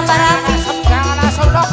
Jangan, jangan nasib hidup.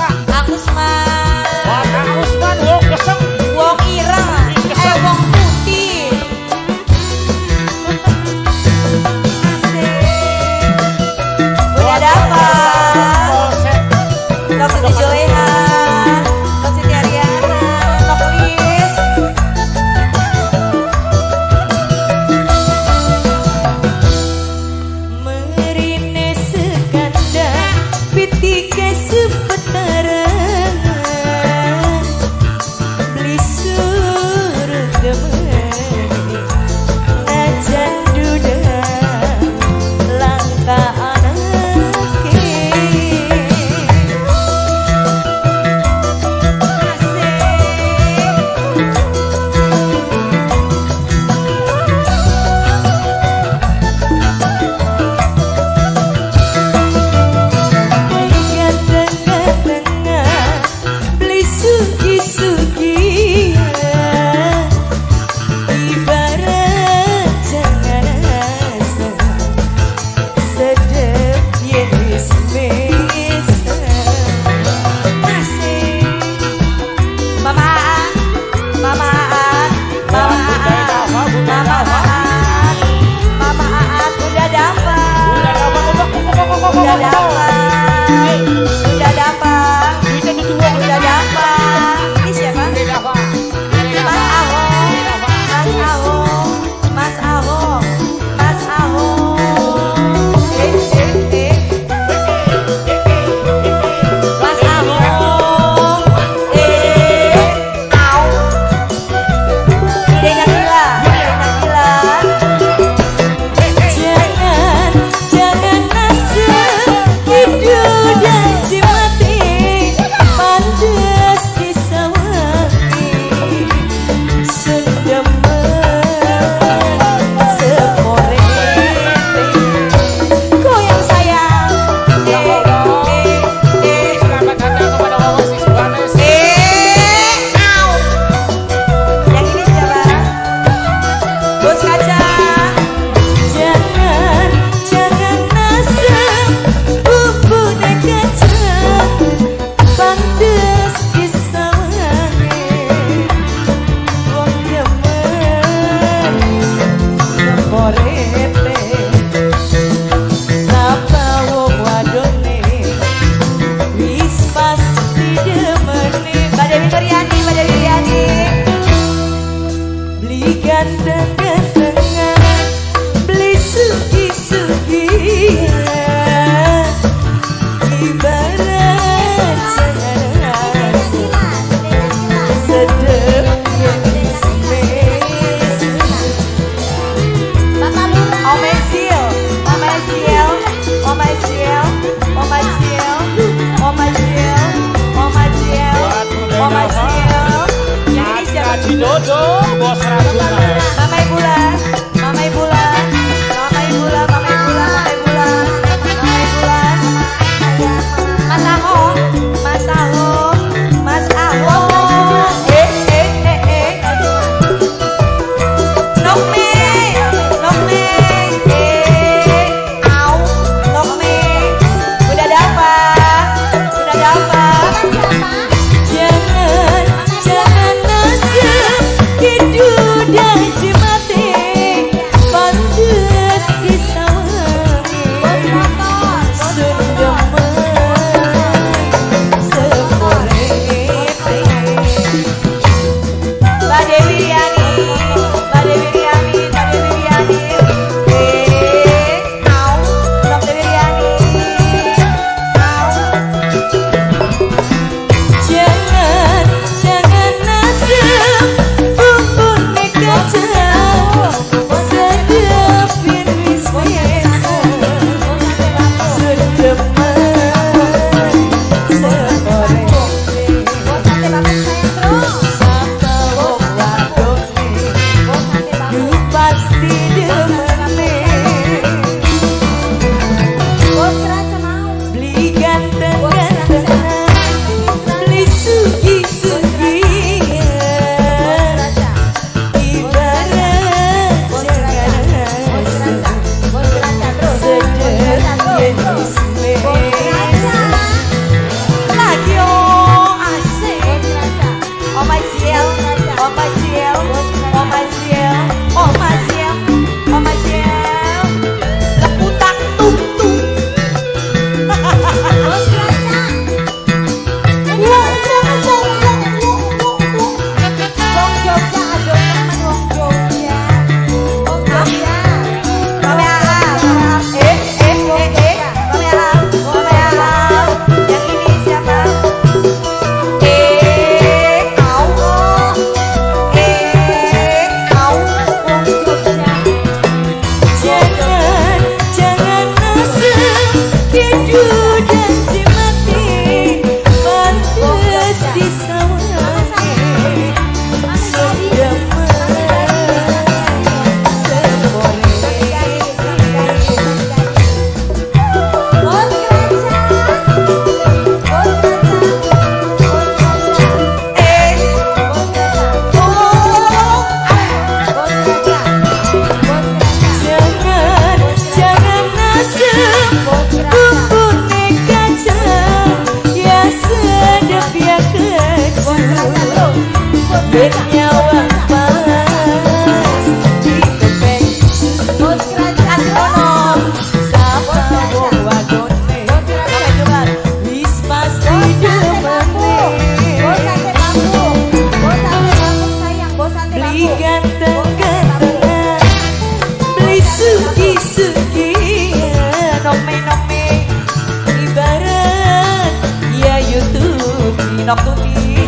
barat ya YouTube nok tuti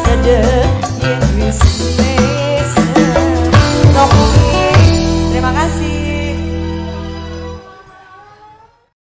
sedek Inggris.